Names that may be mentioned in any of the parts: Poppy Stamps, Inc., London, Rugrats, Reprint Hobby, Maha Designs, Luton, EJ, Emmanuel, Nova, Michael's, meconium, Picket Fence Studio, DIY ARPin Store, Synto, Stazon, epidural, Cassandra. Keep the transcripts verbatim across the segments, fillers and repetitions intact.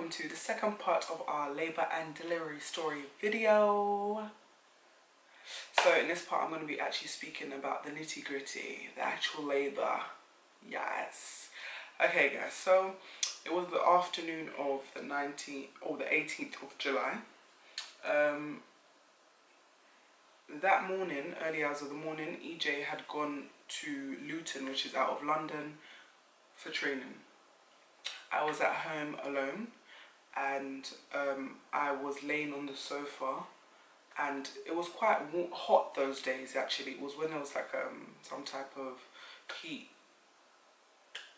welcome to the second part of our labour and delivery story video. So in this part I'm going to be actually speaking about the nitty gritty, the actual labour. Yes. Okay guys, so it was the afternoon of the nineteenth or the eighteenth of July. Um, that morning, early hours of the morning, E J had gone to Luton, which is out of London, for training. I was at home alone, and um, I was laying on the sofa, and it was quite hot those days actually. It was when there was like um, some type of heat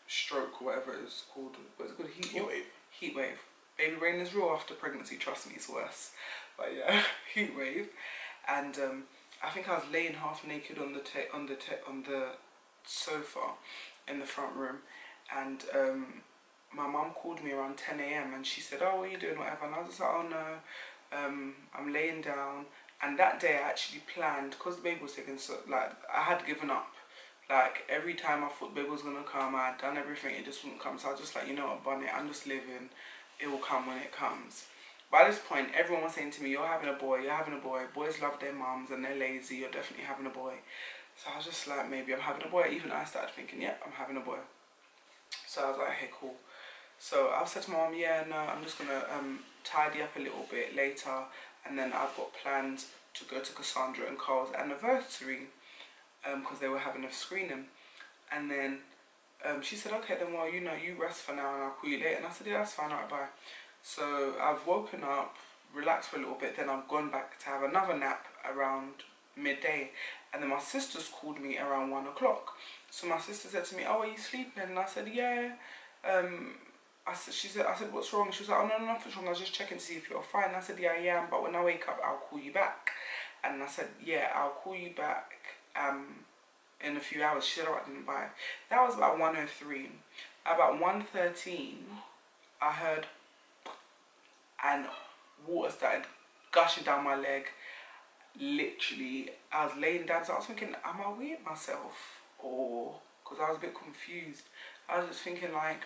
stroke, whatever it's called. What is it called? Heat, heat wave. Heat wave. Baby rain is real after pregnancy, trust me, it's worse. But yeah, heat wave. And um, I think I was laying half naked on the, on the, on the sofa in the front room, and um, my mum called me around ten A M and she said, "Oh, what are you doing?" Whatever. And I was just like, "Oh no, um, I'm laying down." And that day I actually planned, because the baby was taking so, like, I had given up. Like, every time I thought the baby was going to come, I had done everything, it just wouldn't come. So I was just like, you know what, bun it, I'm just living. It will come when it comes. By this point, everyone was saying to me, "You're having a boy, you're having a boy. Boys love their mums and they're lazy, you're definitely having a boy." So I was just like, maybe I'm having a boy. Even I started thinking, yeah, I'm having a boy. So I was like, hey, cool. So I said to my mum, yeah, no, I'm just going to um, tidy up a little bit later. And then I've got plans to go to Cassandra and Carl's anniversary, because um, they were having a screening. And then um, she said, okay, then, well, you know, you rest for now and I'll call you later. And I said, yeah, that's fine, all right, bye. So I've woken up, relaxed for a little bit, then I've gone back to have another nap around midday. And then my sisters called me around one o'clock. So my sister said to me, "Oh, are you sleeping?" And I said, yeah. Um, I said, she said, I said, "What's wrong?" She was like, "Oh, no, no, nothing's wrong. I was just checking to see if you're fine." And I said, yeah, I am. But when I wake up, I'll call you back. And I said, yeah, I'll call you back um, in a few hours. She said, "Oh, I didn't buy." That was about one oh three. About one thirteen, I heard, and water started gushing down my leg. Literally, I was laying down, so I was thinking, am I weird myself? Or, because I was a bit confused, I was just thinking like,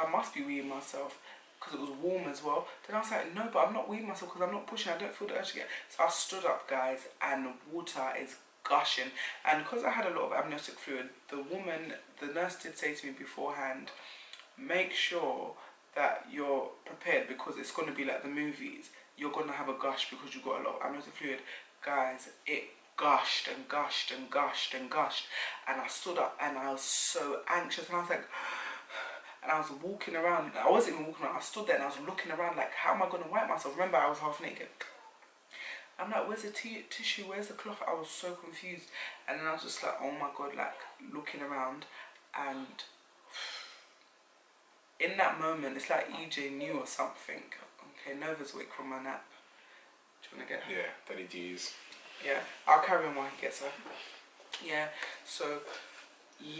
I must be weeing myself, because it was warm as well. Then I was like, no, but I'm not weeing myself, because I'm not pushing, I don't feel the urge again. So I stood up, guys, and water is gushing. And because I had a lot of amniotic fluid, the woman, the nurse did say to me beforehand, make sure that you're prepared, because it's going to be like the movies. You're going to have a gush because you've got a lot of amniotic fluid. Guys, it gushed and gushed and gushed and gushed, and I stood up and I was so anxious, and I was like, and I was walking around. I wasn't even walking around, I stood there and I was looking around like, how am I going to wipe myself? Remember, I was half naked. I'm like, where's the tissue, where's the cloth? I was so confused. And then I was just like, oh my god, like, looking around. And in that moment, it's like E J knew or something. Okay, Novah's awake from my nap. Do you want to get her? Yeah, Daddy D's. Yeah, I'll carry on while he gets her. Yeah, so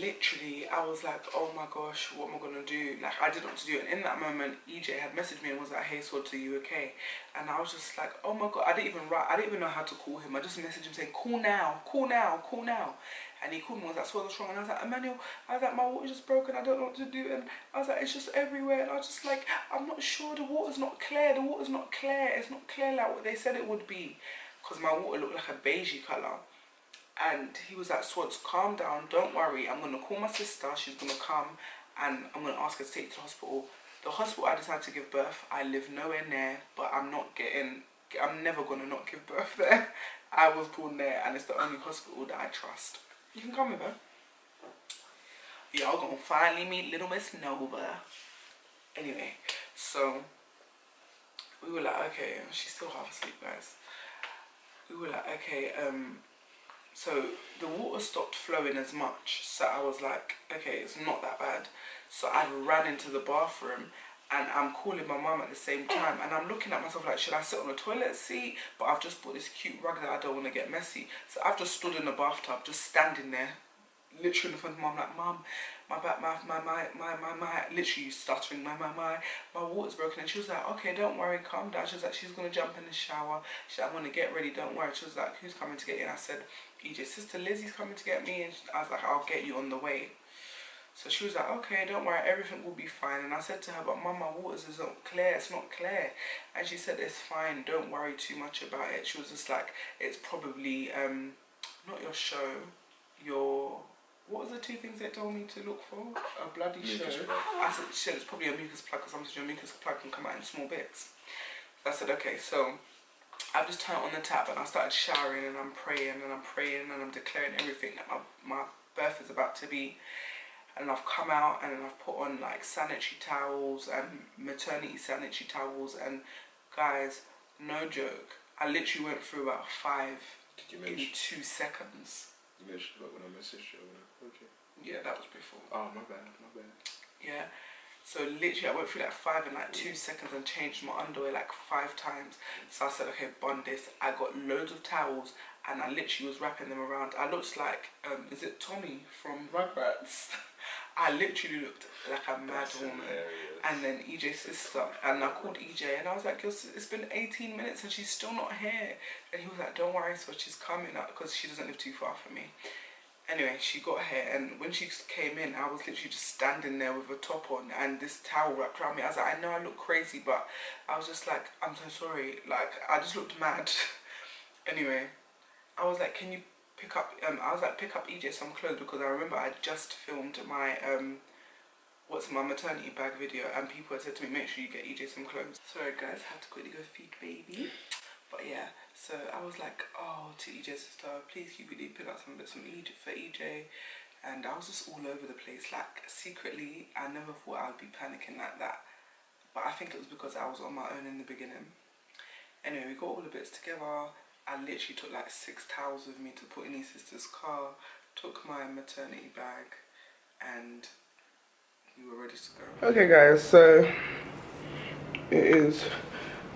literally I was like, oh my gosh, what am I going to do? Like, I didn't know what to do. And in that moment, E J had messaged me and was like, "Hey, Sword, are you okay?" And I was just like, oh my god, I didn't even write, I didn't even know how to call him. I just messaged him saying, "Call now, call now, call now." And he called me and was like, "Sword, what's wrong?" And I was like, "Emmanuel, I was like, my water's just broken, I don't know what to do." And I was like, "It's just everywhere." And I was just like, I'm not sure, the water's not clear, the water's not clear, it's not clear like what they said it would be. Because my water looked like a beigey colour. And he was like, "Swords, calm down, don't worry. I'm going to call my sister, she's going to come, and I'm going to ask her to take you to the hospital." The hospital I decided to give birth, I live nowhere near, but I'm not getting, I'm never going to not give birth there. I was born there, and it's the only hospital that I trust. You can come with her. Y'all going to finally meet little Miss Nova. Anyway, so we were like, okay, she's still half asleep, guys. We were like, okay, um... so the water stopped flowing as much, so I was like, okay, it's not that bad. So I ran into the bathroom, and I'm calling my mum at the same time, and I'm looking at myself like, should I sit on the toilet seat? But I've just bought this cute rug that I don't want to get messy. So I've just stood in the bathtub, just standing there, literally in front of mum, like, "Mum, my back, my, my, my, my, my, my," literally stuttering, my, my, my, my water's broken. And she was like, "Okay, don't worry, calm down." She was like, "She's going to jump in the shower. She's like, I'm going to get ready, don't worry." She was like, "Who's coming to get you?" And I said, "E J's sister Lizzie's coming to get me." And I was like, "I'll get you on the way." So she was like, okay, don't worry, everything will be fine. And I said to her, but mum, my waters isn't clear, it's not clear. And she said, it's fine, don't worry too much about it. She was just like, it's probably um not your show, your, what was the two things they told me to look for? A bloody mucus show. Plug. I said, she said, it's probably a mucus plug or something. Your mucus plug can come out in small bits. So I said, okay, so I've just turned on the tap and I started showering and I'm praying and I'm praying and I'm declaring everything that my, my birth is about to be. And I've come out and I've put on like sanitary towels and maternity sanitary towels. And guys, no joke, I literally went through about five Did you in two seconds. You mentioned about when I messaged you, when I called you. Yeah, that was before. Oh, my bad, my bad. Yeah. So literally I went through like five in like two seconds and changed my underwear like five times. So I said, okay, bond this. I got loads of towels and I literally was wrapping them around. I looked like, um, is it Tommy from Rugrats? I literally looked like a mad That's woman. Hilarious. And then E J's sister, and I called E J and I was like, Yo, it's been eighteen minutes and she's still not here. And he was like, don't worry, so she's coming up because she doesn't live too far from me. Anyway, she got here, and when she came in, I was literally just standing there with a top on and this towel wrapped around me. I was like, I know I look crazy, but I was just like, I'm so sorry. Like, I just looked mad. Anyway, I was like, can you pick up, um, I was like, pick up E J some clothes, because I remember I just filmed my, um, what's my maternity bag video, and people had said to me, make sure you get E J some clothes. Sorry guys, I had to quickly go feed baby. But yeah, so I was like, oh, to E J's sister, please can you really pick up some bits from E J, for E J? And I was just all over the place. Like, secretly, I never thought I would be panicking like that. But I think it was because I was on my own in the beginning. Anyway, we got all the bits together. I literally took like six towels with me to put in his sister's car, took my maternity bag, and we were ready to go. Okay guys, so it is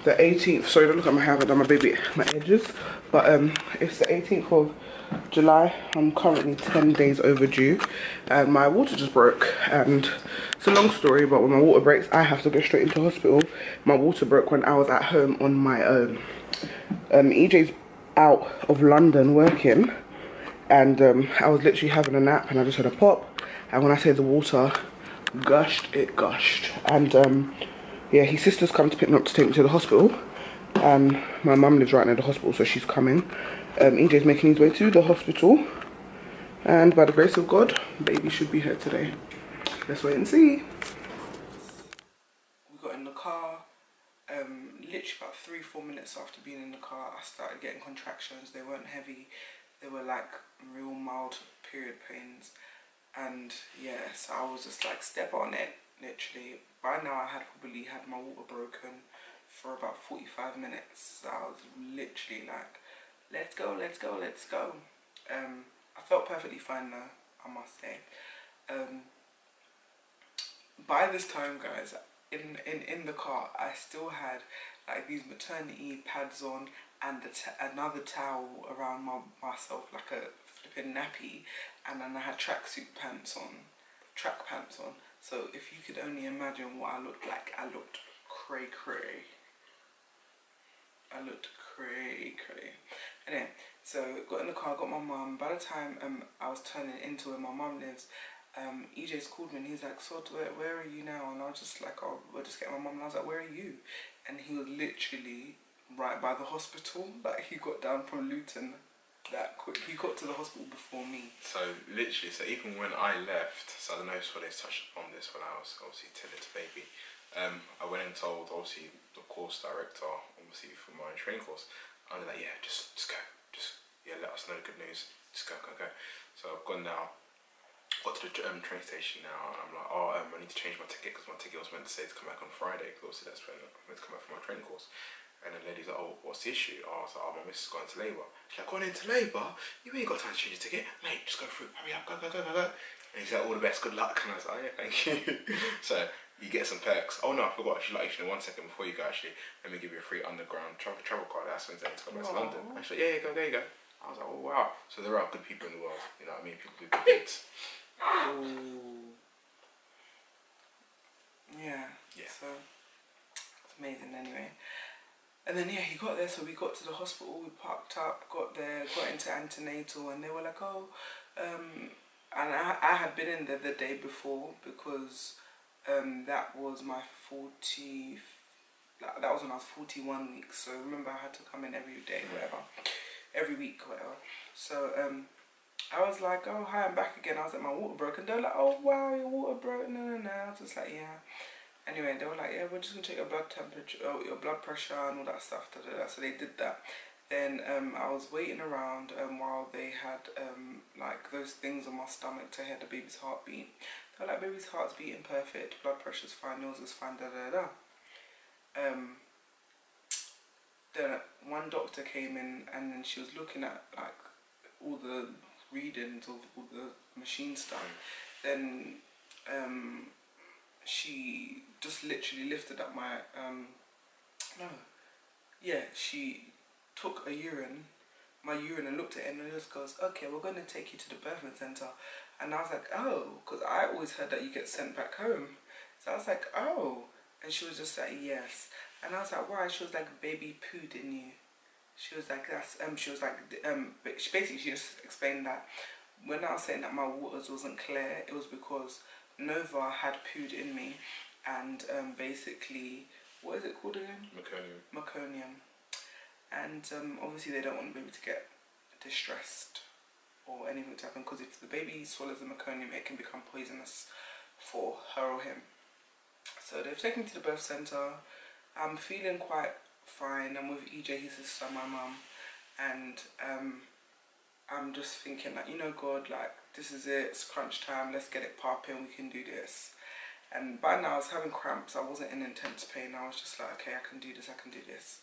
the eighteenth, sorry, don't look at my hair, I've done my baby, my edges, but um, it's the eighteenth of July, I'm currently ten days overdue, and my water just broke, and it's a long story, but when my water breaks, I have to go straight into hospital. My water broke when I was at home on my own. Um, E J's out of London working, and um, I was literally having a nap, and I just had a pop, and when I say the water gushed, it gushed, and um, yeah, his sister's come to pick me up to take me to the hospital. Um, my mum lives right near the hospital, so she's coming. Um, E J's making his way to the hospital. And by the grace of God, baby should be here today. Let's wait and see. We got in the car. Um, literally about three, four minutes after being in the car, I started getting contractions. They weren't heavy. They were like real mild period pains. And yeah, so I was just like, step on it, literally. By now I had probably had my water broken for about forty-five minutes. So I was literally like, let's go, let's go, let's go. Um, I felt perfectly fine though, I must say. Um, by this time guys, in, in, in the car, I still had like these maternity pads on and the t another towel around my, myself, like a flipping nappy. And then I had tracksuit pants on, track pants on. So if you could only imagine what I looked like, I looked cray cray. I looked cray cray. Anyway, so got in the car, got my mum. By the time um I was turning into where my mum lives, um E J's called me and he's like, "So where, where are you now?" And I was just like, "Oh, we'll just get my mum." And I was like, "Where are you?" And he was literally right by the hospital. Like he got down from Luton that quick. He got to the hospital before me. So literally, so even when I left, so I don't know if they touched upon this when I was obviously telling the baby, um, I went and told obviously the course director, obviously for my training course, and they're like, yeah, just just go, just yeah, let us know the good news, just go, go, go. So I've gone now, got to the um, train station now, and I'm like, oh, um, I need to change my ticket because my ticket was meant to say to come back on Friday, because obviously that's when I'm meant to come back for my training course. And the lady's like, oh, what's the issue? Oh, I was like, oh, my missus has gone into labour. She's like, gone into labour? You ain't got time to change your ticket. Mate, just go through. Hurry up, go, go, go, go, go. And he's like, all the best, good luck. And I was like, oh, yeah, thank you. So you get some perks. Oh, no, I forgot. She's like, actually, one second before you go, actually, let me give you a free underground tra travel card. That's when they need to come back to London. And she's like, yeah, yeah, go, there you go. I was like, oh, wow. So there are good people in the world. You know what I mean? People do good deeds. Yeah. Yeah. So it's amazing anyway. And then yeah, he got there, so we got to the hospital, we parked up, got there, got into antenatal, and they were like, oh, um, and I, I had been in there the day before because um, that was my forty. That was when I was forty-one weeks. So remember, I had to come in every day, whatever, every week, whatever. So um, I was like, oh hi, I'm back again. I was like, my water broke, and they were like, oh wow, your water broke. No, no, no. I was just like, yeah. Anyway, they were like, yeah, we're just gonna check your blood temperature, oh, your blood pressure, and all that stuff. Da, da, da. So they did that. Then um, I was waiting around um, while they had um, like those things on my stomach to hear the baby's heartbeat. They were like, baby's heart's beating perfect, blood pressure's fine, yours is fine, da da da. Um, then one doctor came in, and then she was looking at like all the readings of all the machine stuff. Then um, she just literally lifted up my um, no, yeah, she took a urine, my urine, and looked at it, and it just goes, okay, we're going to take you to the birthing centre. And I was like, oh, because I always heard that you get sent back home. So I was like, oh. And she was just like, yes. And I was like, why? She was like, baby pooed in you. She was like, that's, um, she was like, um, she basically she just explained that when I was saying that my waters wasn't clear, it was because Nova had pooed in me, and um, basically, what is it called again? Meconium. Meconium. And um, obviously they don't want the baby to get distressed or anything to happen, because if the baby swallows the meconium, it can become poisonous for her or him. So they've taken me to the birth centre. I'm feeling quite fine. I'm with E J, his sister, my mum, and um, I'm just thinking like, you know, God, like, this is it, it's crunch time, let's get it popping, we can do this. And by now I was having cramps, I wasn't in intense pain, I was just like, okay, I can do this, I can do this.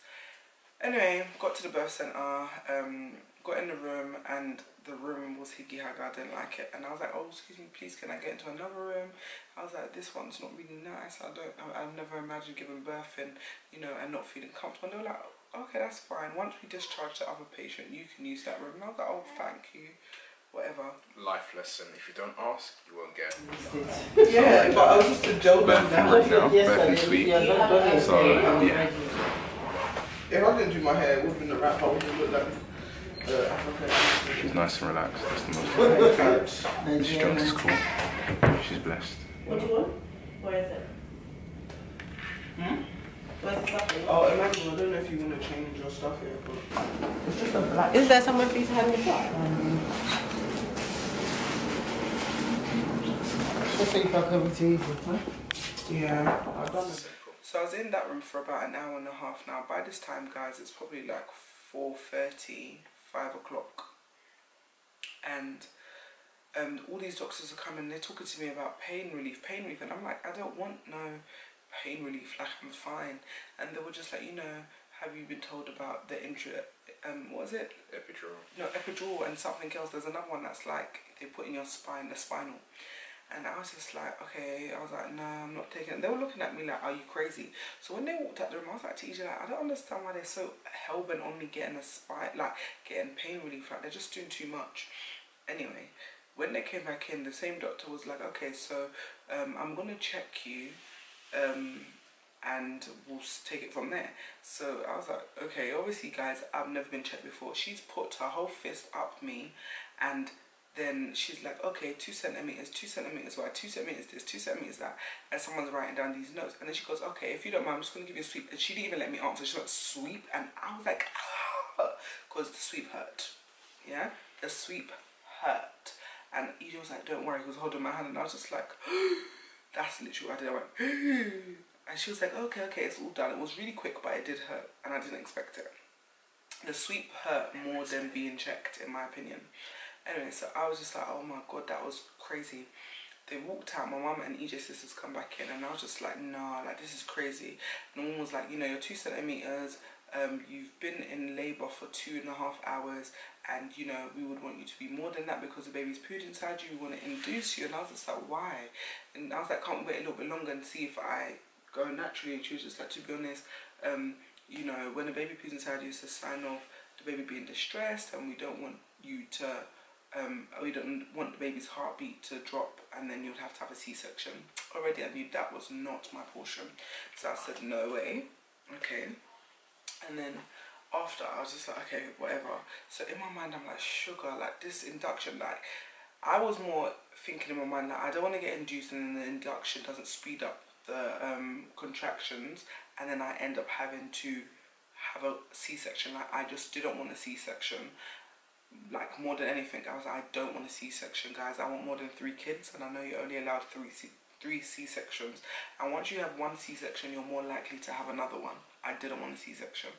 Anyway, got to the birth centre, um, got in the room, and the room was higgy haggy, I didn't like it. And I was like, oh, excuse me, please, can I get into another room? I was like, this one's not really nice, I don't, I, I've never imagined giving birth and, you know, and not feeling comfortable. And they were like, okay, that's fine, once we discharge the other patient, you can use that room. And I was like, oh, thank you, whatever. Life lesson, if you don't ask, you won't get. Yeah, like, but I was just a joke. Birth room now, birth and suite, so, yeah. If I didn't do my hair, it would have been a wrap. I would have looked like the African. She's nice and relaxed. That's the most important thing. She's drunk to school. She's blessed. What do you want? Where is it? Hmm? Where's the stuff? Oh, Emmanuel, I don't know if you want to change your stuff here, but it's just a black. Is there somewhere for you to have your shot? Just think about coming to you, huh? Yeah, I've done it. So I was in that room for about an hour and a half now. By this time, guys, it's probably like four thirty, five o'clock. And um, all these doctors are coming, they're talking to me about pain relief, pain relief. And I'm like, I don't want no pain relief, like, I'm fine. And they were just like, you know, have you been told about the injury? Um, what is it? Epidural. No, epidural and something else. There's another one that's like, they put in your spine, the spinal. And I was just like, okay, I was like, no, I'm not taking it. They were looking at me like, are you crazy? So when they walked out the room, I was like to E J, like, I don't understand why they're so hell-bent on me getting a spike, like getting pain relief, like they're just doing too much. Anyway, when they came back in, the same doctor was like, okay, so um, I'm gonna check you um, and we'll take it from there. So I was like, okay, obviously guys, I've never been checked before. She's put her whole fist up me, and then she's like, okay, two centimeters, two centimeters wide, two centimeters this, two centimeters that, and someone's writing down these notes. And then she goes, okay, if you don't mind, I'm just gonna give you a sweep. And she didn't even let me answer. She went, sweep, and I was like, ah, because the sweep hurt. Yeah, the sweep hurt. And E J was like, don't worry, he was holding my hand, and I was just like, that's literally what I did. I went, and she was like, okay, okay, it's all done. It was really quick, but it did hurt, and I didn't expect it. The sweep hurt more than being checked, in my opinion. Anyway, so I was just like, oh my God, that was crazy. They walked out, my mum and E J's sisters come back in, and I was just like, nah, like, this is crazy. And one was like, you know, you're two centimetres, um, you've been in labour for two and a half hours, and, you know, we would want you to be more than that because the baby's pooed inside you, we want to induce you. And I was just like, why? And I was like, can't wait a little bit longer and see if I go naturally. And she was just like, to be honest, um, you know, when a baby poos inside you, it's a sign of the baby being distressed, and we don't want you to... Um, we don't want the baby's heartbeat to drop, and then you'd have to have a C-section. Already I knew that was not my portion, so I said no way, okay. And then after I was just like, okay, whatever. So in my mind I'm like, sugar, like this induction, like I was more thinking in my mind that I don't want to get induced and then the induction doesn't speed up the um, contractions, and then I end up having to have a C-section. Like, I just didn't want a C-section. Like, more than anything, I was like, I don't want a C-section, guys. I want more than three kids, and I know you're only allowed three C three C-sections. And once you have one C-section, you're more likely to have another one. I didn't want a C-section.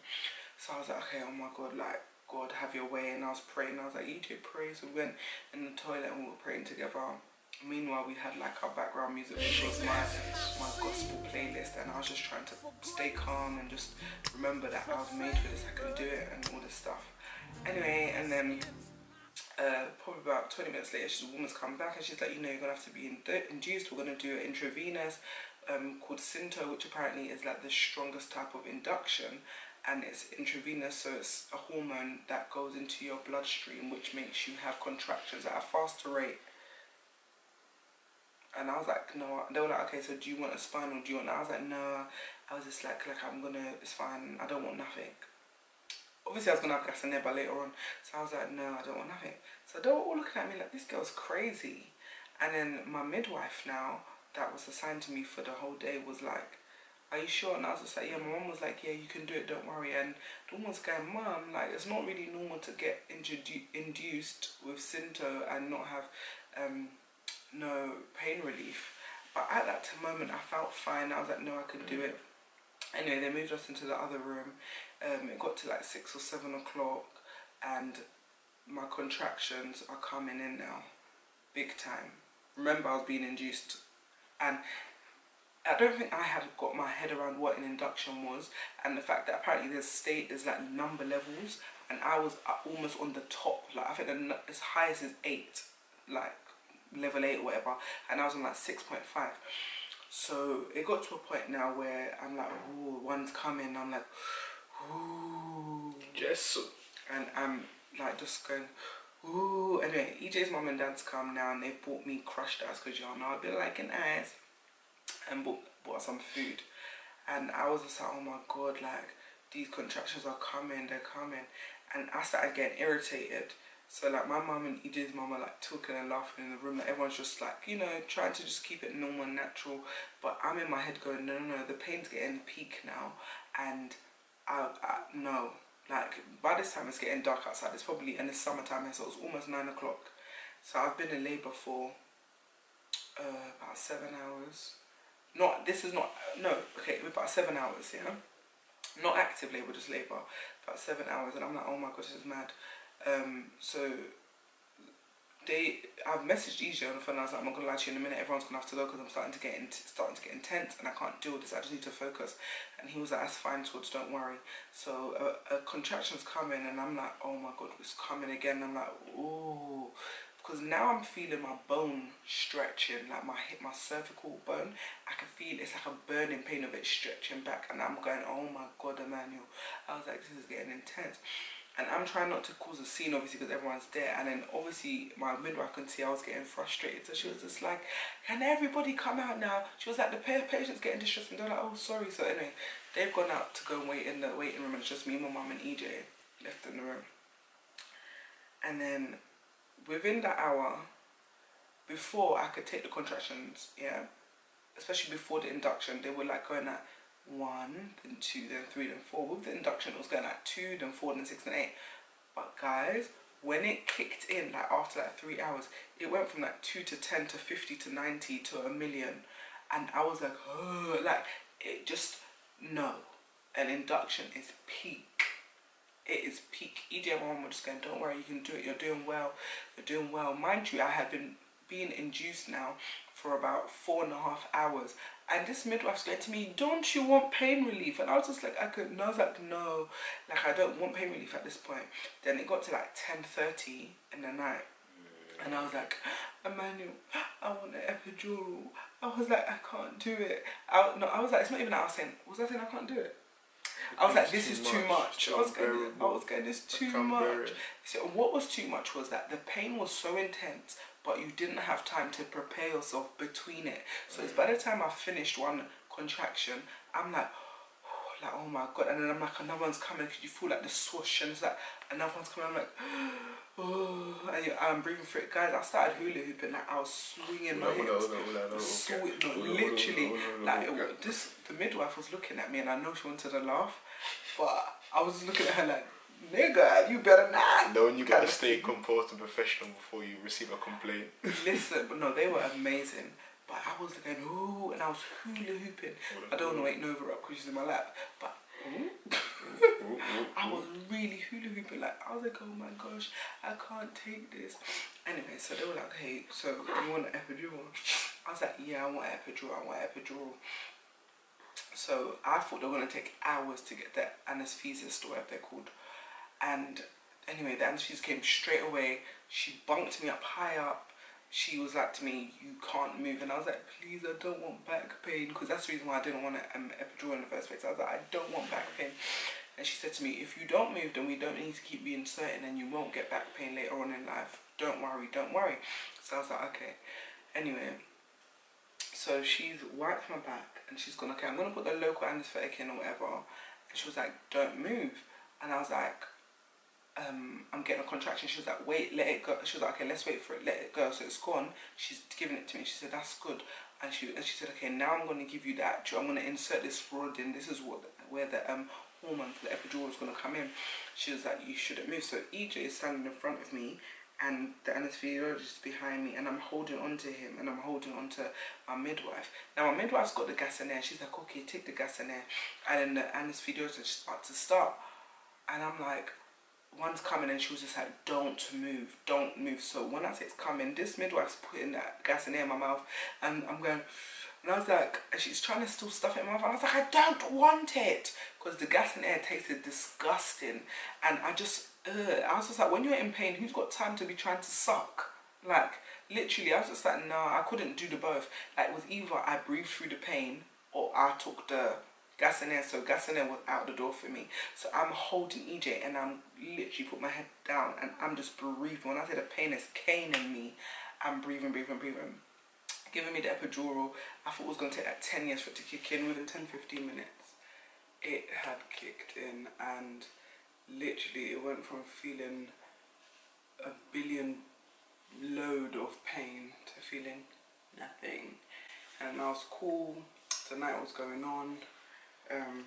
So I was like, okay, oh my God, like, God, have your way. And I was praying. I was like, you do pray. So we went in the toilet and we were praying together. Meanwhile, we had like our background music, which was my, my gospel playlist, and I was just trying to stay calm and just remember that I was made for this, I can do it, and all this stuff. Anyway, and then uh, probably about twenty minutes later, she's, the woman's come back and she's like, you know, you're going to have to be induced. We're going to do an intravenous um, called Synto, which apparently is like the strongest type of induction. And it's intravenous, so it's a hormone that goes into your bloodstream, which makes you have contractions at a faster rate. And I was like, no. They were like, okay, so do you want a spinal? Do you want? I was like, no. I was just like, like I'm gonna, it's fine. I don't want nothing. Obviously, I was gonna have gas in there by later on. So I was like, no, I don't want nothing. So they were all looking at me like, this girl's crazy. And then my midwife now, that was assigned to me for the whole day, was like, are you sure? And I was just like, yeah. My mum was like, yeah, you can do it, don't worry. And the woman's going, mum, like, it's not really normal to get induced with Synto and not have um, no pain relief. But at that moment, I felt fine. I was like, no, I can do it. Anyway, they moved us into the other room. Um, it got to like six or seven o'clock, and my contractions are coming in now, big time. Remember, I was being induced, and I don't think I had got my head around what an induction was, and the fact that apparently there's state is like number levels, and I was almost on the top. Like, I think the as highest is eight, like level eight or whatever, and I was on like six point five. So it got to a point now where I'm like, ooh, one's coming. I'm like, ooh, yes, and I'm like just going, ooh. Anyway, E J's mum and dad's come now, and they bought me crushed ice, because y'all know I've been liking ice. And bought, bought some food, and I was just like, oh my God, like, these contractions are coming, they're coming. And I started getting irritated. So like, my mum and Edith's mum are like talking and laughing in the room, like, everyone's just like, you know, trying to just keep it normal and natural. But I'm in my head going, no, no, no, the pain's getting peak now, and I, I no, like, by this time it's getting dark outside. It's probably in the summertime, so it's almost nine o'clock. So I've been in labour for uh, about seven hours. Not, this is not, no, okay, about seven hours, yeah? Not active labour, just labour, about seven hours, and I'm like, oh my gosh, this is mad. Um, so, they, I've messaged E J on the phone, and I was like, I'm not going to lie to you, in a minute, everyone's going to have to go, because I'm starting to get in, starting to get intense, and I can't deal with this, I just need to focus. And he was like, that's fine, Towards, don't worry. So, a, a contraction's coming, and I'm like, oh my God, it's coming again, and I'm like, ooh. Because now I'm feeling my bone stretching, like my hip, my cervical bone. I can feel it's like a burning pain of it stretching back. And I'm going, oh my God, Emmanuel. I was like, this is getting intense. And I'm trying not to cause a scene, obviously, because everyone's there. And then, obviously, my midwife could see I was getting frustrated. So she was just like, can everybody come out now? She was like, the patient's getting distressed. And they're like, oh, sorry. So anyway, they've gone out to go and wait in the waiting room. And it's just me, my mum, and E J left in the room. And then, within that hour, before I could take the contractions, yeah, especially before the induction, they were like going at one, then two, then three, then four. With the induction, it was going at two, then four, then six, then eight. But guys, when it kicked in, like after like three hours, it went from like two to ten to fifty to ninety to a million, and I was like, oh, like it just no. An induction is peak. It is peak. E J and my mum were just going, don't worry, you can do it, you're doing well, you're doing well. Mind you, I had been being induced now for about four and a half hours. And this midwife's going to me, don't you want pain relief? And I was just like, I could, no, I was like, no, like I don't want pain relief at this point. Then it got to like ten thirty in the night. And I was like, Emmanuel, I want an epidural. I was like, I can't do it. I, no, I was like, it's not even that I was saying, was I saying I can't do it? I was like, this is too much. I was going, I was going, this too much. So what was too much was that the pain was so intense, but you didn't have time to prepare yourself between it. So it's by the time I finished one contraction, I'm like, like, oh oh my god. And then I'm like, another one's coming, because you feel like the swoosh, and it's like another one's coming. I'm like, oh, and you, I'm breathing for it, guys. I started hula hooping, like I was swinging my hips, literally. Like it, this, the midwife was looking at me, and I know she wanted a laugh, but I was looking at her like, nigga, you better not. No, and you gotta stay composed and professional before you receive a complaint. Listen, but no, they were amazing. But I was going, ooh, and I was hula hooping. I don't want to wake Nova up because she's in my lap, but I was really hula hooping. Like, I was like, oh my gosh, I can't take this. Anyway, so they were like, hey, so you want an epidural? I was like, yeah, I want an epidural, I want an epidural. So I thought they were going to take hours to get that anesthesist, or whatever they're called. And anyway, the anesthesist came straight away. She bunked me up high up. She was like to me, you can't move. And I was like, please, I don't want back pain. Because that's the reason why I didn't want an epidural in the first place. I was like, I don't want back pain. And she said to me, if you don't move, then we don't need to keep reinserting, and you won't get back pain later on in life. Don't worry, don't worry. So I was like, okay. Anyway, so she's wiped my back and she's gone, okay, I'm going to put the local anesthetic in or whatever. And she was like, don't move. And I was like, Um, I'm getting a contraction. She was like, wait, let it go. She was like, okay, let's wait for it, let it go. So it's gone. She's giving it to me. She said, that's good. And she and she said, okay, now I'm going to give you the actual, I'm going to insert this rod in. This is what where the um hormone for the epidural is going to come in. She was like, you shouldn't move. So E J is standing in front of me, and the anesthesiologist is behind me, and I'm holding on to him, and I'm holding on to my midwife. Now my midwife's got the gas in there. She's like, okay, take the gas in there. And then the anesthesiologist starts to start, and I'm like, one's coming, and she was just like, don't move, don't move. So when I say it's coming, this midwife's putting that gas in there in my mouth, and I'm going, and I was like, and she's trying to still stuff it in my mouth, and I was like, I don't want it, because the gas in air tasted disgusting. And I just, ugh. I was just like, when you're in pain, who's got time to be trying to suck? Like, literally, I was just like, no, I couldn't do the both. Like, it was either I breathed through the pain, or I took the gas in there. So gas in there was out the door for me. So I'm holding E J, and I'm literally put my head down, and I'm just breathing. When I say the pain is caning me, I'm breathing, breathing, breathing. Giving me the epidural. I thought it was going to take like ten years for it to kick in. Within ten to fifteen minutes, it had kicked in, and literally it went from feeling a billion load of pain to feeling nothing. And I was cool. The night was going on. Um,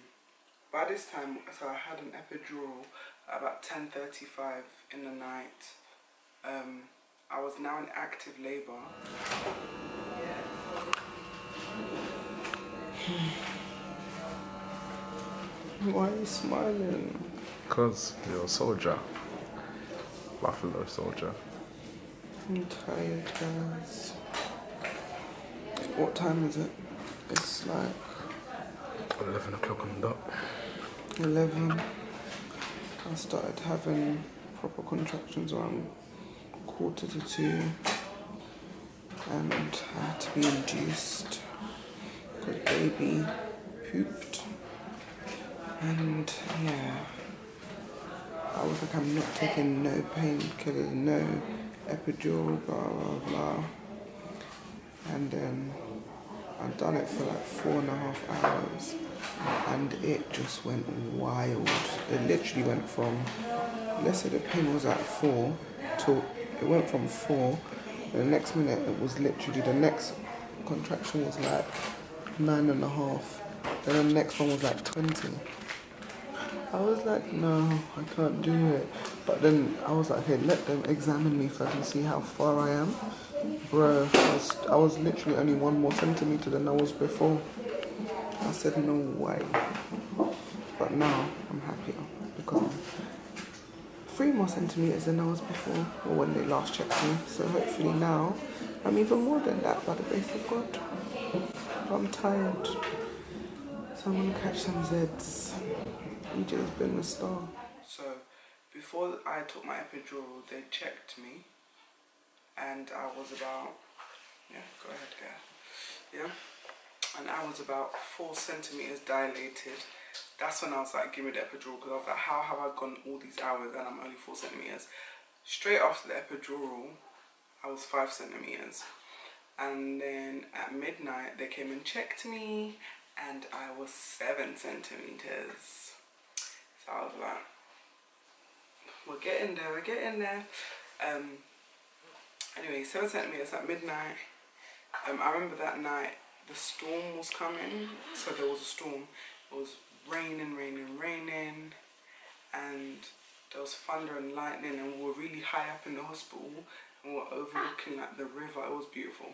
by this time, so I had an epidural at about ten thirty-five in the night. Um, I was now in active labour. Why are you smiling? Because you're a soldier. Buffalo soldier. I'm tired, guys. What time is it? It's like eleven o'clock on the dot. eleven. I started having proper contractions around quarter to two, and I had to be induced because baby pooped. And yeah, I was like, I'm not taking no painkillers, no epidural, blah blah blah. And then I've done it for like four and a half hours, and it just went wild. It literally went from, let's say the pain was at four, to it went from four, and the next minute it was literally, the next contraction was like nine and a half, then the next one was like twenty. I was like, no, I can't do it. But then I was like, hey, let them examine me so I can see how far I am. Bro, I was, I was literally only one more centimetre than I was before. I said, no way. But now I'm happier, because I'm three more centimetres than I was before, or when they last checked me. So hopefully now I'm even more than that, by the grace of God. But I'm tired, so I'm going to catch some Zeds. E J's been the star. So before I took my epidural, they checked me, and I was about, yeah, go ahead, yeah, yeah, and I was about four centimeters dilated. That's when I was like, give me the epidural, because I was like, how have I gone all these hours and I'm only four centimeters? Straight after the epidural, I was five centimeters, and then at midnight they came and checked me, and I was seven centimeters. So I was like, we're getting there, we're getting there. Um, anyway, seven centimeters at midnight. Um, I remember that night the storm was coming, so there was a storm. It was raining, raining, raining, and there was thunder and lightning, and we were really high up in the hospital and we were overlooking like the river. It was beautiful.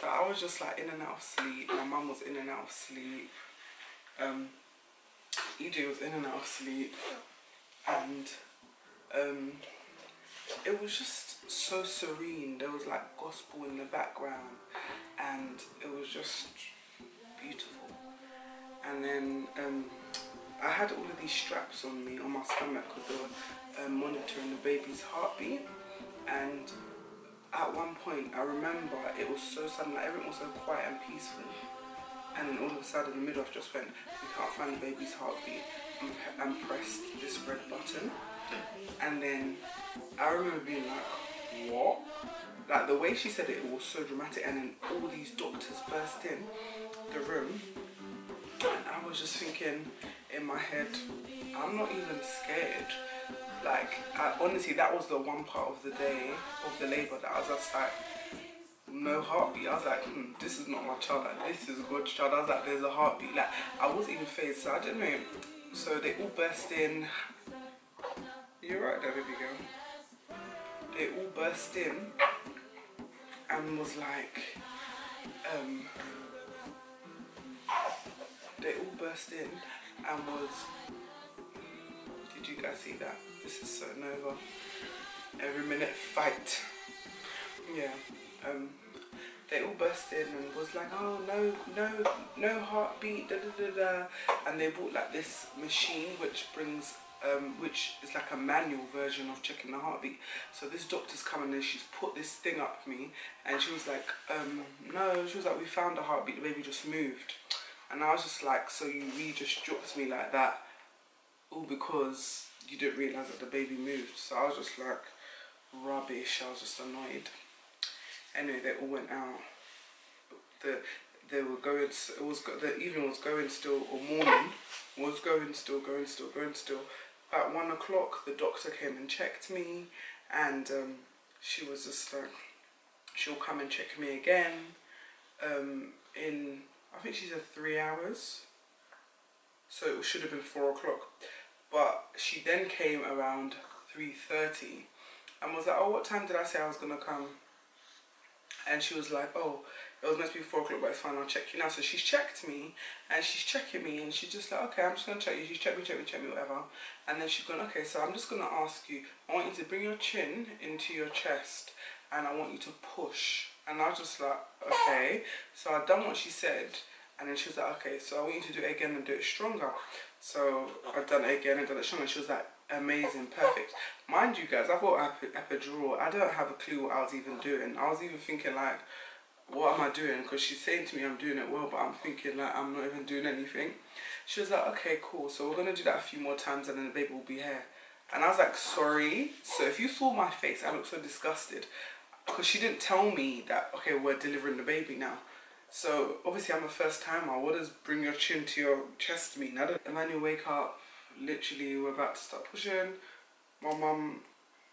So I was just like in and out of sleep. My mum was in and out of sleep. Um, E J was in and out of sleep, and um, it was just so serene. There was like gospel in the background, and it was just beautiful. And then um, I had all of these straps on me, on my stomach, because they were um, monitoring the baby's heartbeat. And at one point, I remember it was so sudden, like everything was so quiet and peaceful. And then all of a sudden, the midwife just went, "We can't find the baby's heartbeat," and, and pressed this red button. And then I remember being like, what? Like the way she said it, it was so dramatic. And then all these doctors burst in the room. And I was just thinking in my head, I'm not even scared. Like, I, honestly, that was the one part of the day, of the labour, that I was just like, no heartbeat. I was like, hmm, this is not my child. Like, this is God's child. I was like, there's a heartbeat. Like, I wasn't even phased, so I didn't know. So they all burst in. You're right there, baby girl. They all burst in and was like, um... They all burst in and was, did you guys see that? This is so Nova. Every minute fight. Yeah. Um, they all burst in and was like, oh, no, no, no heartbeat, da da da da. And they bought like this machine which brings, um, which is like a manual version of checking the heartbeat. So this doctor's coming and she's put this thing up me, and she was like, um, no, she was like, we found a heartbeat, the baby just moved. And I was just like, so you really just dropped me like that, all because you didn't realise that the baby moved. So I was just like, rubbish. I was just annoyed. Anyway, they all went out. The they were going. It was the evening was going still, or morning was going still, going still, going still. At one o'clock, the doctor came and checked me, and um, she was just like, she'll come and check me again. Um, in. I think she said three hours, so it should have been four o'clock. But she then came around three thirty and was like, oh, what time did I say I was going to come? And she was like, oh, it was meant to be four o'clock, but it's fine, I'll check you now. So she's checked me, and she's checking me, and she's just like, okay, I'm just going to check you. She's checked me, checked me, checked me, whatever. And then she's gone, okay, so I'm just going to ask you, I want you to bring your chin into your chest, and I want you to push. And I was just like, okay. So I done what she said, and then she was like, okay, so I want you to do it again and do it stronger. So I've done it again and done it stronger. She was like, amazing, perfect. Mind you guys, I've got epidural. I don't have a clue what I was even doing. I was even thinking like, what am I doing? Because she's saying to me I'm doing it well, but I'm thinking like I'm not even doing anything. She was like, okay, cool. So we're going to do that a few more times, and then the baby will be here. And I was like, sorry. So if you saw my face, I looked so disgusted. Because she didn't tell me that, okay, we're delivering the baby now. So, obviously, I'm a first-timer. What does bring your chin to your chest mean? I don't... Emmanuel wake up. Literally, we're about to start pushing. My mum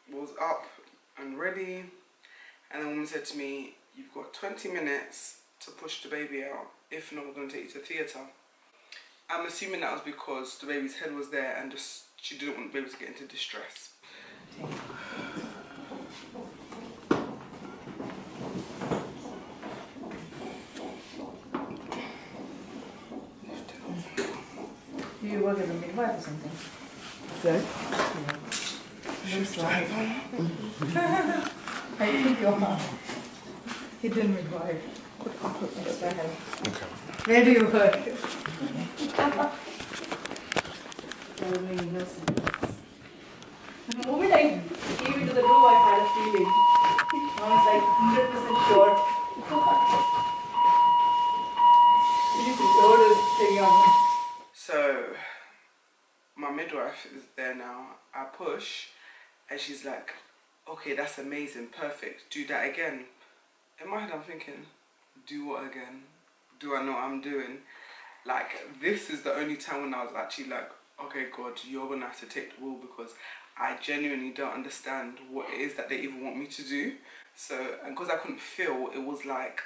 was up and ready. And the woman said to me, you've got twenty minutes to push the baby out. If not, we're going to take you to the theatre. I'm assuming that was because the baby's head was there and just, she didn't want the baby to get into distress. Do you work as a midwife or something? No. Yeah. Looks like. I think your mom. Hidden midwife. Okay. Where do you work? The moment I gave it to the room, I had a feeling. I was like one hundred percent sure. You need to go to the young. So, my midwife is there now. I push, and she's like, okay, that's amazing, perfect, do that again. In my head, I'm thinking, do what again? Do I know what I'm doing? Like, this is the only time when I was actually like, okay, God, you're gonna have to take the wheel, because I genuinely don't understand what it is that they even want me to do. So, and because I couldn't feel, it was like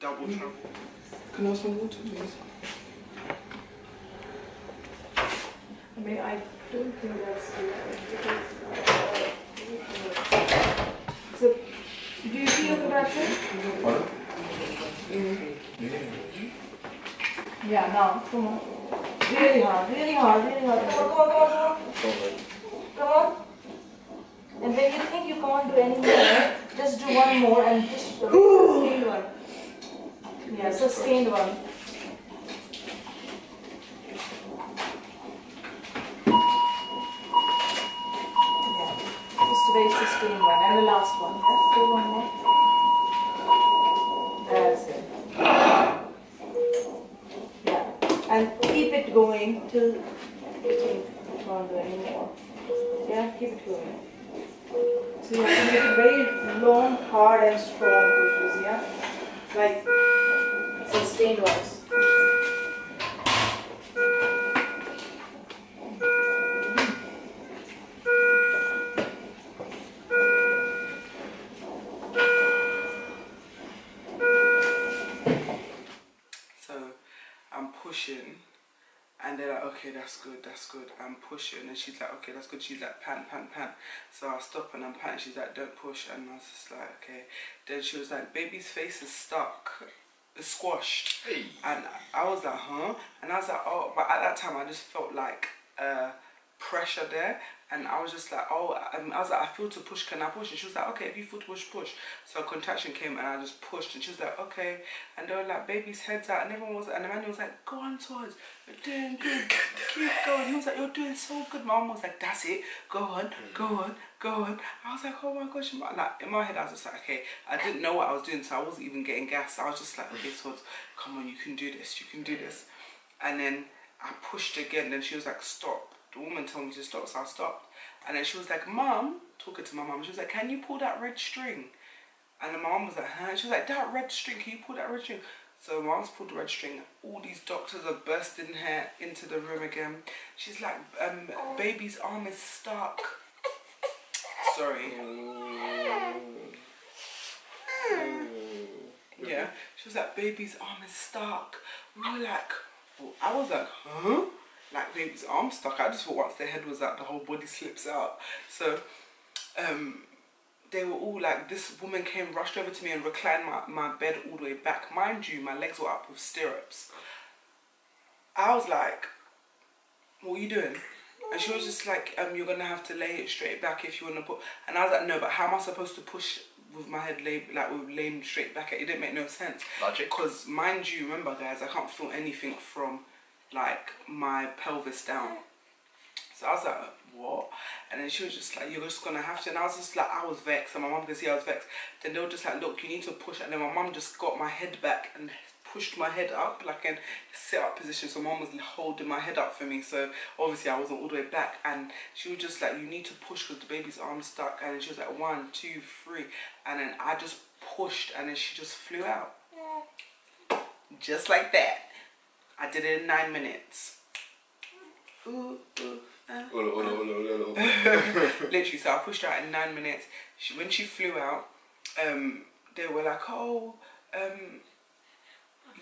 double trouble. Can I have some water, please? I mean, I don't think that's good. So, do you see the bathroom? What? Mm. Yeah, now, come on. Really hard, really hard, really hard. Come on, come on, come on. Come on. And when you think you can't do any more, just do one more and just sustained one. Yeah, sustained one. Yeah, just a very sustained one. And the last one. Yeah, do one more. That's it. And keep it going till you can't do anymore. Yeah, keep it going. So you have to make it very long, hard and strong pushes, yeah? Like sustained ones. And they're like, okay, that's good, that's good. I'm pushing, and she's like, okay, that's good. She's like, pant, pant, pant. So I stop and I'm panting. She's like, don't push. And I was just like, okay. Then she was like, baby's face is stuck, it's squashed. Hey. And I was like, huh? And I was like, oh. But at that time, I just felt like uh, pressure there, and I was just like, oh. And I was like, I feel to push. Can I push? And she was like, okay, if you feel to push, push. So a contraction came, and I just pushed, and she was like, okay. And they were like, baby's head's out, and everyone was, and Emmanuel was like, go on, Todd. You're doing good. Keep going. He was like, you're doing so good. My mom was like, that's it. Go on, go on, go on. I was like, oh my gosh. Like, in my head, I was just like, okay. I didn't know what I was doing, so I wasn't even getting gas. I was just like, okay, Todd, come on, you can do this. You can do this. And then I pushed again, and she was like, stop. The woman told me to stop, so I stopped. And then she was like, Mum, talking to my mum, she was like, can you pull that red string? And then my mum was like, huh? She was like, that red string, can you pull that red string? So my mum's pulled the red string. All these doctors are bursting her into the room again. She's like, um, baby's arm is stuck. Sorry. Yeah, she was like, baby's arm is stuck. We were like, well, I was like, huh? Like, baby's arm stuck. I just thought once their head was out, the whole body slips out. So, um, they were all like, this woman came, rushed over to me and reclined my, my bed all the way back. Mind you, my legs were up with stirrups. I was like, what are you doing? And she was just like, um, you're going to have to lay it straight back if you want to put... And I was like, no, but how am I supposed to push with my head lay, like, with laying straight back? It didn't make no sense. Logic. Because, mind you, remember, guys, I can't feel anything from... like my pelvis down. So I was like, what? And then she was just like, you're just gonna have to. And I was just like, I was vexed, and my mum could see I was vexed. Then they were just like, look, you need to push. And then my mum just got my head back and pushed my head up, like in sit up position. So mum was holding my head up for me. So obviously I wasn't all the way back. And she was just like, you need to push because the baby's arm's stuck. And then she was like, one, two, three. And then I just pushed, and then she just flew out. Yeah. Just like that. I did it in nine minutes. Ooh, ooh, ah, ah. Literally, so I pushed out in nine minutes. She, when she flew out, um, they were like, oh, um,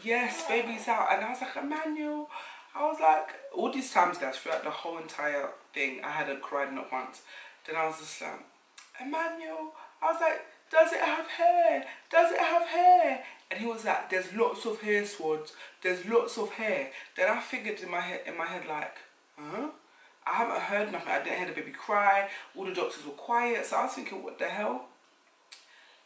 yes, baby's out. And I was like, Emmanuel. I was like, all these times, guys, throughout the whole entire thing, I hadn't cried not once. Then I was just like, Emmanuel. I was like, does it have hair? Does it have hair? And he was like, there's lots of hair, Swords. There's lots of hair. Then I figured in my head, in my head like, huh? I haven't heard nothing. I didn't hear the baby cry. All the doctors were quiet. So I was thinking, what the hell?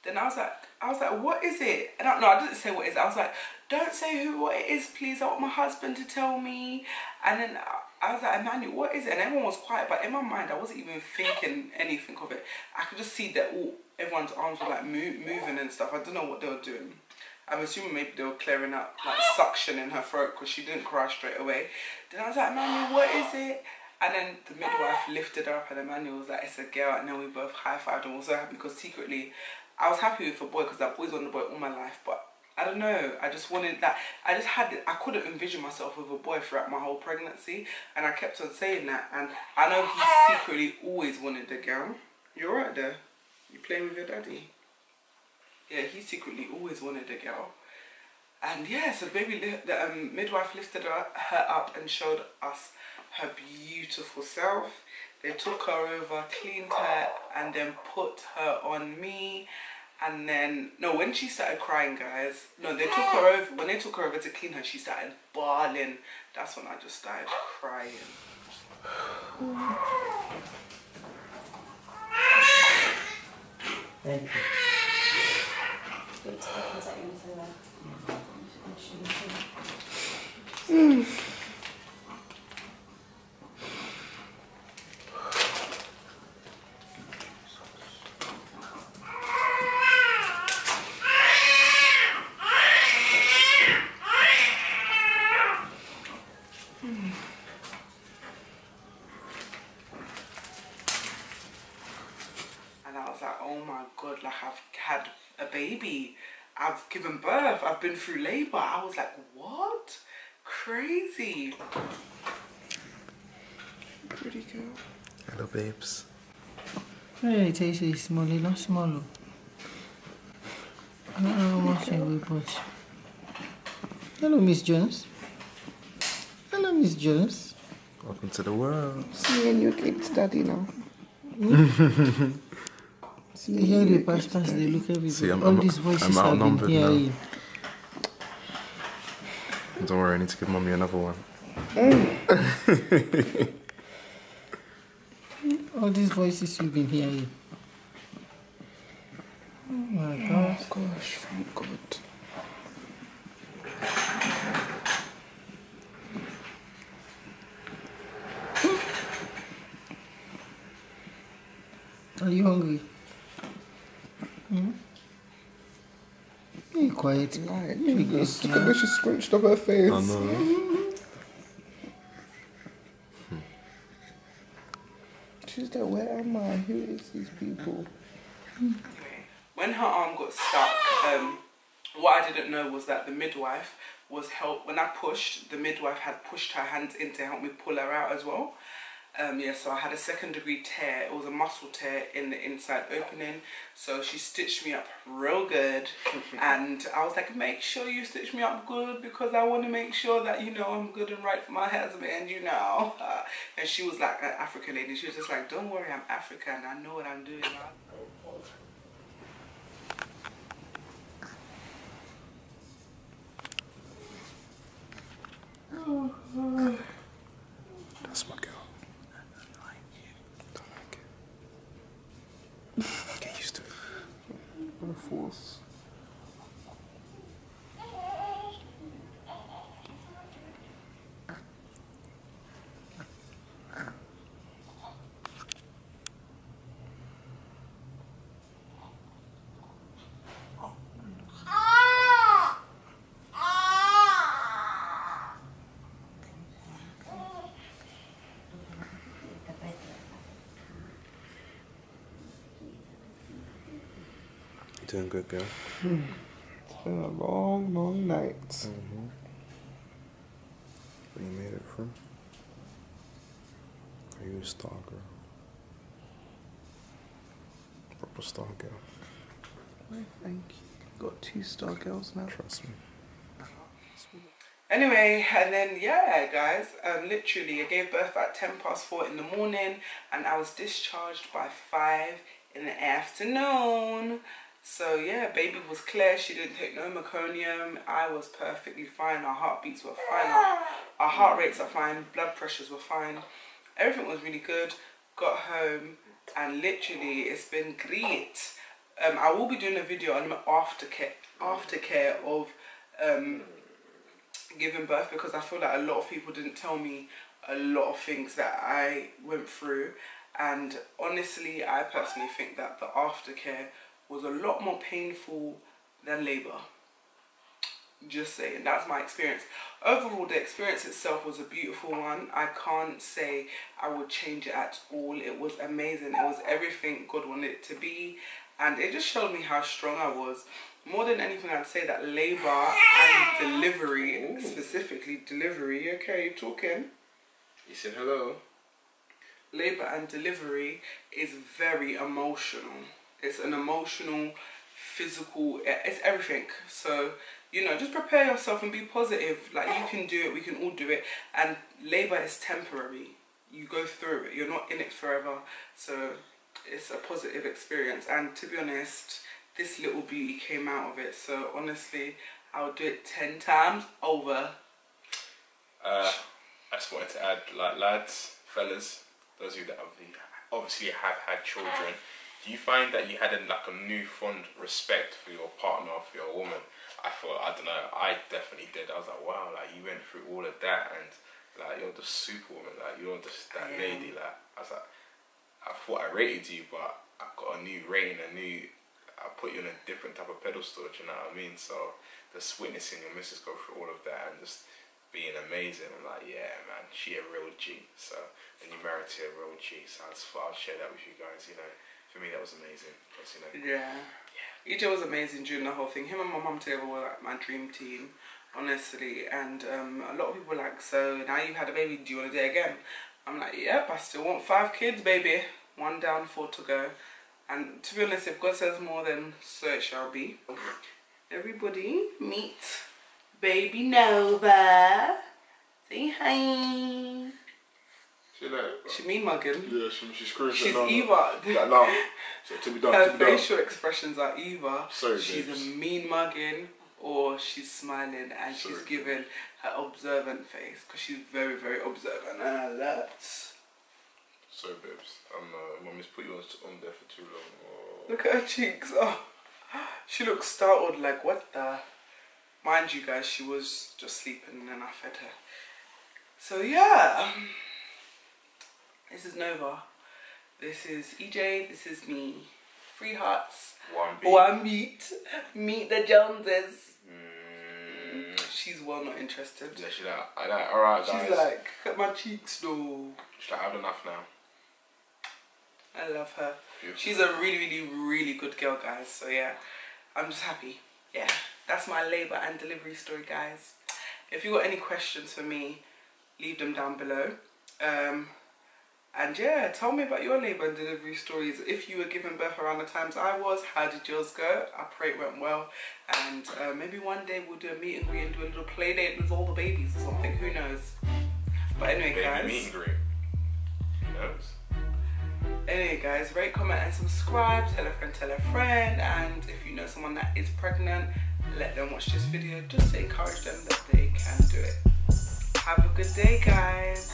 Then I was like, I was like, what is it? And I, no, I didn't say what it is. I was like, don't say who what it is, please. I want my husband to tell me. And then I, I was like, Emmanuel, what is it? And everyone was quiet. But in my mind, I wasn't even thinking anything of it. I could just see that all everyone's arms were like move, moving and stuff. I don't know what they were doing. I'm assuming maybe they were clearing up, like suction in her throat, because she didn't cry straight away. Then I was like, Emmanuel, what is it? And then the midwife lifted her up, and Emmanuel was like, it's a girl. And then we both high-fived and were so happy, because secretly, I was happy with a boy because I've always wanted a boy all my life, but I don't know, I just wanted that. I just had, I couldn't envision myself with a boy throughout my whole pregnancy, and I kept on saying that, and I know he secretly always wanted a girl. You're right there, you playing with your daddy. Yeah, he secretly always wanted a girl. And yeah, so baby, the um, midwife lifted her, her up and showed us her beautiful self. They took her over, cleaned her, and then put her on me. And then, no, when she started crying, guys, no, they took her over, when they took her over to clean her, she started bawling. That's when I just started crying. Thank you. Mm. And I was like, oh my God, like I've had a baby. I've given birth, I've been through labour. I was like, what? Crazy. Pretty girl. Hello, babes. Really tasty, smelly, not small. I don't know what she will, but. Hello, Miss Jones. Hello, Miss Jones. Welcome to the world. See you new kids, daddy now. Mm? See, they hear the pass pass, they look everywhere. See, I'm, all I'm, these voices I'm outnumbered now. Don't worry, I need to give mommy another one. Mm. All these voices you've been hearing. Oh my God. Oh gosh, thank God. Are you hungry? Hmm? Be quiet. Right. Be good. Look at how she scrunched up her face. I know. Mm-hmm. She's like, where am I? Who is these people? When her arm got stuck, um, what I didn't know was that the midwife was help. When I pushed, the midwife had pushed her hands in to help me pull her out as well. Um, yeah, so I had a second degree tear. It was a muscle tear in the inside opening. So she stitched me up real good. And I was like, make sure you stitch me up good because I want to make sure that, you know, I'm good and right for my husband, you know. Uh, and she was like an African lady. She was just like, don't worry, I'm African. I know what I'm doing. Oh, that's my girl. Get used to it. What a force. Doing good, girl. Hmm. It's been a long, long night. Mm-hmm. Where you made it from? Are you a star girl? Proper star girl. Why, thank you. Got two star girls now. Trust me. Anyway, and then yeah, guys, um, literally, I gave birth at ten past four in the morning, and I was discharged by five in the afternoon. So yeah, baby was clear, she didn't take no meconium, I was perfectly fine, our heartbeats were fine, our, our heart rates are fine, blood pressures were fine, everything was really good. Got home and literally it's been great. Um, I will be doing a video on aftercare, aftercare of um, giving birth because I feel like a lot of people didn't tell me a lot of things that I went through, and honestly I personally think that the aftercare was a lot more painful than labour. Just saying, that's my experience. Overall, the experience itself was a beautiful one. I can't say I would change it at all. It was amazing. It was everything God wanted it to be. and it just showed me how strong I was. More than anything, I'd say that labor and delivery, ooh, specifically delivery, okay, you talking? You said hello. Labor and delivery is very emotional. It's an emotional, physical, it's everything. So, you know, just prepare yourself and be positive. Like, you can do it, we can all do it. And labor is temporary. You go through it, you're not in it forever. So it's a positive experience. And to be honest, this little beauty came out of it. So honestly, I would do it ten times over. Uh, I just wanted to add, like, lads, fellas, those of you that obviously have had children, do you find that you had a, like a newfound respect for your partner, for your woman? I thought, I don't know, I definitely did. I was like, wow, like, you went through all of that, and like, you're the superwoman, like, you're just that lady. Like, I was like, I thought I rated you, but I got a new rating, a new, I put you on a different type of pedestal. Do you know what I mean? So just witnessing your missus go through all of that and just being amazing, I'm like, yeah, man, she a real G. So, and you married to a real G. So I just thought I'd share that with you guys. You know, for me that was amazing. Because, you know, yeah, yeah. E J was amazing during the whole thing. Him and my mum together were like my dream team, honestly. And um, a lot of people were like, so now you've had a baby, do you want to do it again? I'm like, yep, I still want five kids, baby. One down, four to go. And to be honest, if God says more, then so it shall be. Everybody, meet baby Nova. Say hi. She like, she mean mugging. Yeah, she, she screams. She's that Eva. That laugh. So, to be done, her to be facial done. Expressions are Eva. Sorry, she's babes. A mean mugging, or she's smiling and sorry, she's giving her observant face because she's very, very observant. And I love it. Sorry, babes. Um, uh, Mummy's put you on there for too long. Oh. Look at her cheeks. Oh, she looks startled. Like, what the? Mind you, guys, she was just sleeping, and then I fed her. So yeah, this is Nova. This is E J. This is me. Three hearts. One beat. One beat. Meet the Joneses. Mm. She's well not interested. Yeah, she's like, I like, all right, guys. She's like, look at my cheeks, though. She's like, I've had enough now. I love her. Beautiful. She's a really, really, really good girl, guys. So yeah, I'm just happy. Yeah, that's my labour and delivery story, guys. If you got any questions for me, leave them down below. Um, and yeah, tell me about your labour and delivery stories. If you were giving birth around the times I was, how did yours go? I pray it went well. And uh, maybe one day we'll do a meet and greet and do a little play date with all the babies or something. Who knows? But anyway, baby guys. Meet and greet. Who knows? Anyway guys, rate, comment and subscribe, tell a friend, tell a friend, and if you know someone that is pregnant, let them watch this video just to encourage them that they can do it. Have a good day, guys.